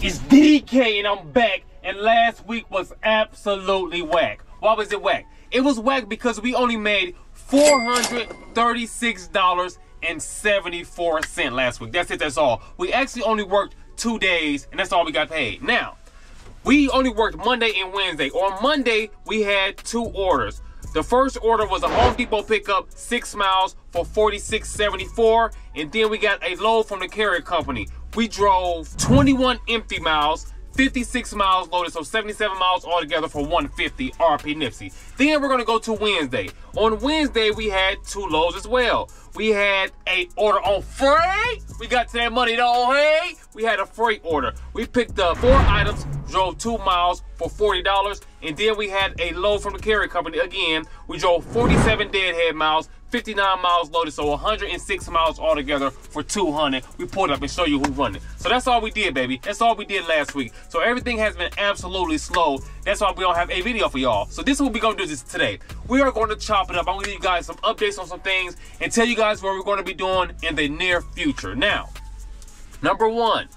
It's DK and I'm back, and last week was absolutely whack. Why was it whack? It was whack because we only made $436.74 last week. That's it, that's all. We actually only worked 2 days and that's all we got paid. Now, we only worked Monday and Wednesday. On Monday, we had 2 orders. The first order was a Home Depot pickup, 6 miles for $46.74, and then we got a load from the carrier company. We drove 21 empty miles, 56 miles loaded, so 77 miles altogether for $150 RP Nipsey. Then we're gonna go to Wednesday. On Wednesday, we had 2 loads as well. We had a order on freight. We got to that money though, hey? We had a freight order. We picked up 4 items, drove 2 miles for $40, and then we had a load from the carrier company. Again, we drove 47 deadhead miles, 59 miles loaded, so 106 miles altogether for $200. We pulled up and show you who's running. So that's all we did, baby. That's all we did last week. So everything has been absolutely slow. That's why we don't have a video for y'all. So this is what we're gonna do this today. We are gonna chop it up. I'm gonna give you guys some updates on some things and tell you guys what we're gonna be doing in the near future. Now, number 1,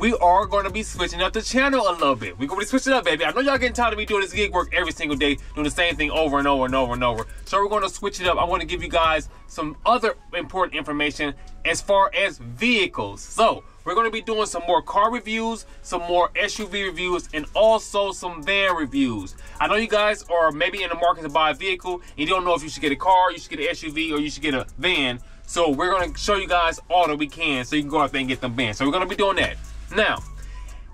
we are going to be switching up the channel a little bit. We're going to be switching up, baby. I know y'all getting tired of me doing this gig work every single day, doing the same thing over and over and over and over. So we're going to switch it up. I want to give you guys some other important information as far as vehicles. So we're going to be doing some more car reviews, some more SUV reviews, and also some van reviews. I know you guys are maybe in the market to buy a vehicle, and you don't know if you should get a car, you should get an SUV, or you should get a van. So we're going to show you guys all that we can so you can go out there and get them vans. So we're going to be doing that. Now,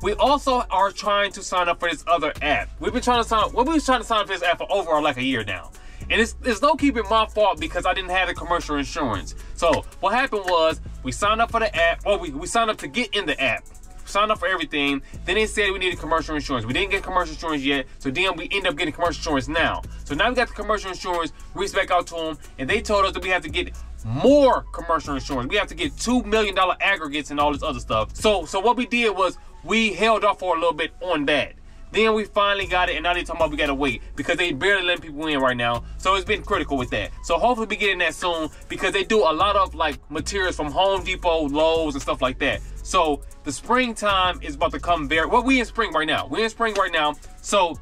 we also are trying to sign up for this other app. We've been trying to sign up, well, we've been trying to sign up for this app for over like a year now. And it's no keeping my fault because I didn't have the commercial insurance. So what happened was we signed up for the app, or we signed up to get in the app. Signed up for everything, then they said we needed commercial insurance. We didn't get commercial insurance yet, so then we end up getting commercial insurance now. So now we got the commercial insurance, we reached back out to them, and they told us that we have to get more commercial insurance. We have to get $2 million aggregates and all this other stuff. So what we did was we held off for a little bit on that. Then we finally got it, and now they're talking about we gotta wait because they barely letting people in right now. So it's been critical with that. So hopefully we'll be getting that soon because they do a lot of like materials from Home Depot, Lowe's, and stuff like that. So the springtime is about to come very, well, we in spring right now. We're in spring right now. So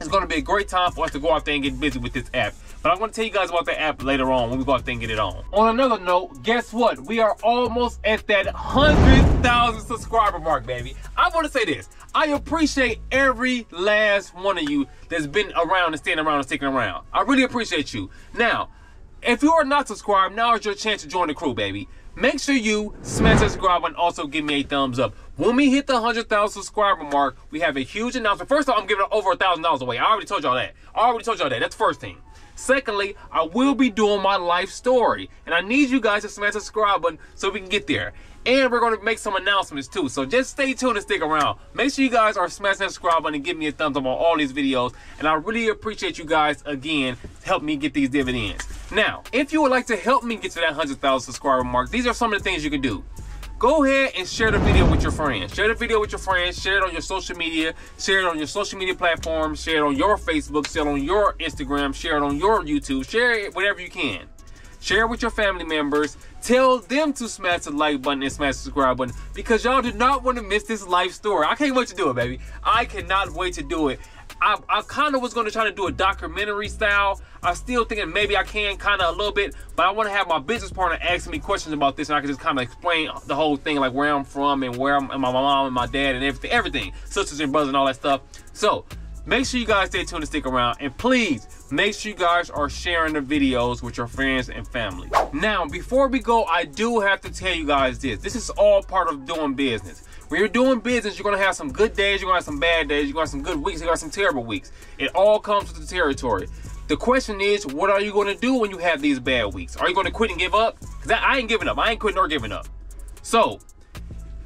it's gonna be a great time for us to go out there and get busy with this app. But I'm gonna tell you guys about the app later on when we go out there and get it on. On another note, guess what? We are almost at that 100,000 subscriber mark, baby. I wanna say this. I appreciate every last one of you that's been around and staying around and sticking around. I really appreciate you. Now, if you are not subscribed, now is your chance to join the crew, baby. Make sure you smash that subscribe button. Also, give me a thumbs up. When we hit the 100,000 subscriber mark, we have a huge announcement. First off, I'm giving over $1,000 away. I already told y'all that. That's the first thing. Secondly, I will be doing my life story. And I need you guys to smash the subscribe button so we can get there. And we're going to make some announcements too. So just stay tuned and stick around. Make sure you guys are smashing that subscribe button and give me a thumbs up on all these videos. And I really appreciate you guys, again, help me get these dividends. Now, if you would like to help me get to that 100,000 subscriber mark, these are some of the things you can do. Go ahead and share the video with your friends. Share it on your social media. Share it on your social media platforms. Share it on your Facebook. Share it on your Instagram. Share it on your YouTube. Share it whatever you can. Share it with your family members. Tell them to smash the like button and smash the subscribe button because y'all do not want to miss this life story. I can't wait to do it, baby. I cannot wait to do it. I kind of was going to try to do a documentary style. I'm still thinking maybe I can kind of a little bit, but I want to have my business partner ask me questions about this and I can just kind of explain the whole thing, like where I'm from and where I'm, and my mom and my dad and everything, sisters and brothers and all that stuff. So make sure you guys stay tuned and stick around, and please make sure you guys are sharing the videos with your friends and family. Now, before we go, I do have to tell you guys this. This is all part of doing business. When you're doing business, you're gonna have some good days, you're gonna have some bad days, you're gonna have some good weeks, you're gonna have some terrible weeks. It all comes with the territory. The question is, what are you gonna do when you have these bad weeks? Are you gonna quit and give up? Cause I ain't giving up, I ain't quitting or giving up. So,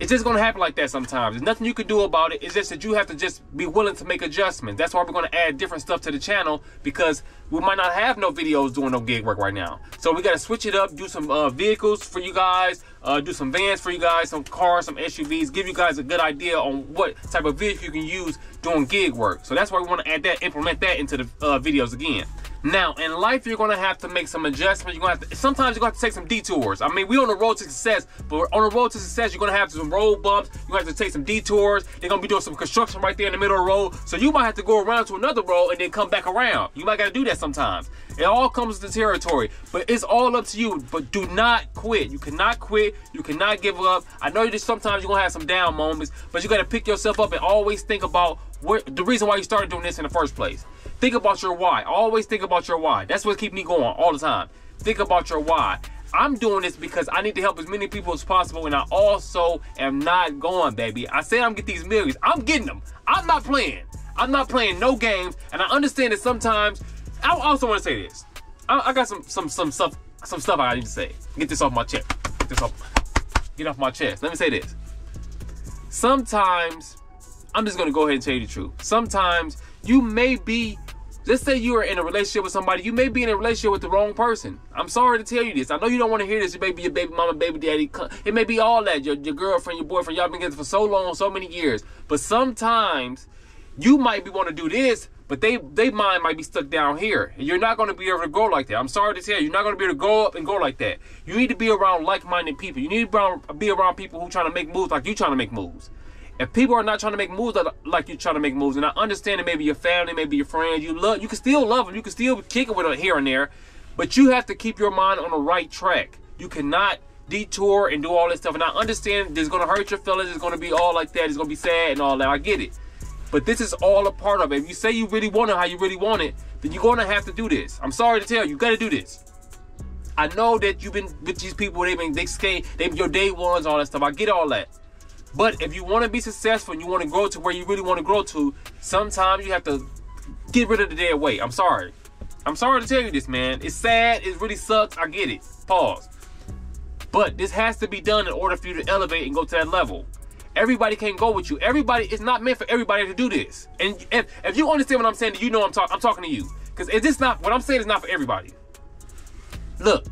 it's just gonna happen like that sometimes. There's nothing you can do about it. It's just that you have to just be willing to make adjustments. That's why we're gonna add different stuff to the channel because we might not have no videos doing no gig work right now. So we gotta switch it up, do some vehicles for you guys, do some vans for you guys, some cars, some SUVs, give you guys a good idea on what type of vehicle you can use doing gig work. So that's why we wanna add that, implement that into the videos again. Now, in life, you're gonna have to make some adjustments. Sometimes you're gonna have to take some detours. I mean, we on the road to success, but on the road to success, you're gonna have some road bumps. You're gonna have to take some detours. They're gonna be doing some construction right there in the middle of the road. So you might have to go around to another road and then come back around. You might gotta do that sometimes. It all comes to territory, but it's all up to you. But do not quit. You cannot quit. You cannot give up. I know you just sometimes you're gonna have some down moments, but you gotta pick yourself up and always think about the reason why you started doing this in the first place. Think about your why. Always think about your why. That's what's keeping me going all the time. Think about your why. I'm doing this because I need to help as many people as possible, and I also am not going, baby. I said I'm getting these millions. I'm getting them. I'm not playing. I'm not playing no games, and I understand that sometimes. I also want to say this. I got some stuff I need to say. Get this off my chest. Get off my chest. Let me say this. Sometimes, I'm just gonna go ahead and tell you the truth. Sometimes you may be, let's say you are in a relationship with somebody, you may be in a relationship with the wrong person. I'm sorry to tell you this. I know you don't wanna hear this. It may be your baby mama, baby daddy. It may be all that, your girlfriend, your boyfriend. Y'all been together for so long, so many years. But sometimes you might be wanna do this, but they mind might be stuck down here. And you're not gonna be able to grow like that. I'm sorry to tell you, you're not gonna be able to grow up and go like that. You need to be around like-minded people. You need to be around people who trying to make moves like you trying to make moves. If people are not trying to make moves like you're trying to make moves, and I understand that maybe your family, maybe your friends, you can still love them, you can still kick it with them here and there, but you have to keep your mind on the right track. You cannot detour and do all this stuff. And I understand this is gonna hurt your feelings, it's gonna be all like that, it's gonna be sad and all that, I get it. But this is all a part of it. If you say you really want it how you really want it, then you're gonna have to do this. I'm sorry to tell you, you gotta do this. I know that you've been with these people, they've been your day ones, all that stuff, I get all that. But if you want to be successful and you want to grow to where you really want to grow to, sometimes you have to get rid of the dead weight. I'm sorry. I'm sorry to tell you this, man. It's sad. It really sucks. I get it. Pause. But this has to be done in order for you to elevate and go to that level. Everybody can't go with you. Everybody, it's not meant for everybody to do this. And if you understand what I'm saying, you know I'm talking to you. Because what I'm saying is not for everybody. Look,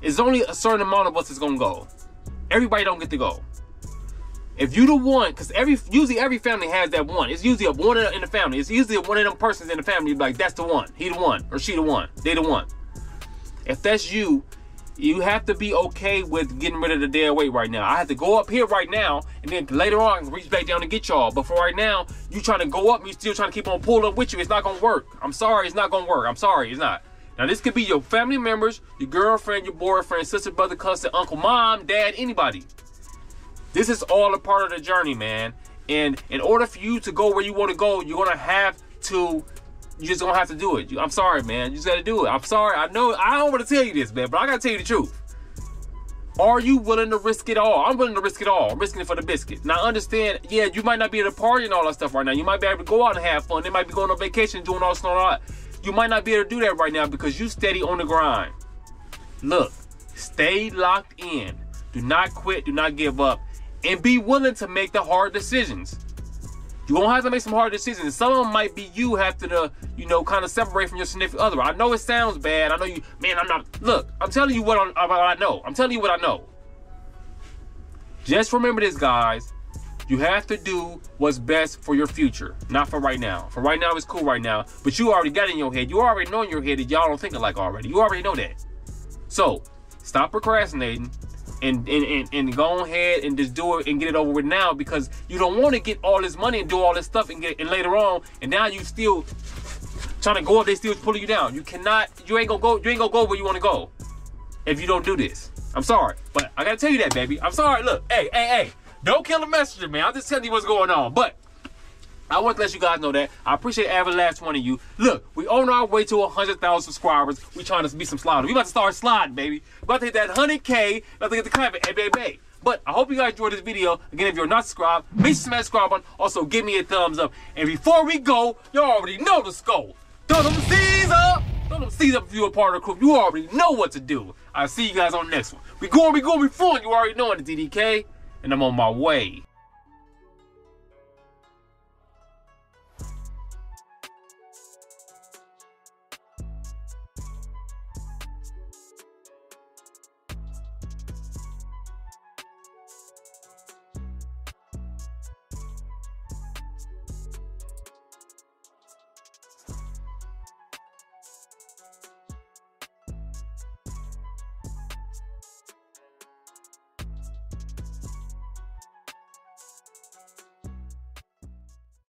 it's only a certain amount of us that's going to go. Everybody don't get to go. If you the one, because usually every family has that one. It's usually a one in the family. It's usually one of them persons in the family. Like, that's the one. He the one. Or she the one. They the one. If that's you, you have to be okay with getting rid of the dead weight right now. I have to go up here right now, and then later on, I can reach back down and get y'all. But for right now, you trying to go up, and you still trying to keep on pulling up with you. It's not going to work. I'm sorry. It's not going to work. I'm sorry. It's not. Now, this could be your family members, your girlfriend, your boyfriend, sister, brother, cousin, uncle, mom, dad, anybody. This is all a part of the journey, man. And in order for you to go where you want to go, you're just gonna have to do it. I'm sorry, man. You just gotta do it. I'm sorry. I know I don't want to tell you this, man, but I gotta tell you the truth. Are you willing to risk it all? I'm willing to risk it all. I'm risking it for the biscuit. Now, understand, yeah, you might not be at a party and all that stuff right now. You might be able to go out and have fun. They might be going on vacation, doing all this and all that. You might not be able to do that right now because you steady on the grind. Look, stay locked in. Do not quit. Do not give up. And be willing to make the hard decisions. You're gonna have to make some hard decisions. Some of them might be you have to, kind of separate from your significant other. I know it sounds bad. I know you, man, look, I'm telling you what I know. I'm telling you what I know. Just remember this, guys. You have to do what's best for your future, not for right now. For right now, it's cool right now, but you already got it in your head. You already know in your head that y'all don't think alike already. You already know that. So, stop procrastinating. And go ahead and just do it and get it over with now, because you don't want to get all this money and do all this stuff and later on, and now you still trying to go up, they still pulling you down. You ain't gonna go where you want to go if you don't do this. I'm sorry, but I gotta tell you that, baby. I'm sorry. Look, hey, don't kill the messenger, man. I'm just telling you what's going on. But I want to let you guys know that I appreciate every last one of you. Look, we on our way to 100,000 subscribers. We trying to be some sliders. We about to start sliding, baby. We about to hit that 100K. About to get the clapping, hey, baby. But I hope you guys enjoyed this video. Again, if you're not subscribed, make sure you smash the subscribe button. Also, give me a thumbs up. And before we go, y'all already know the score. Throw them C's up. Throw them C's up if you're a part of the crew. You already know what to do. I'll see you guys on the next one. We going, we fooling. You already know it, DDK. And I'm on my way.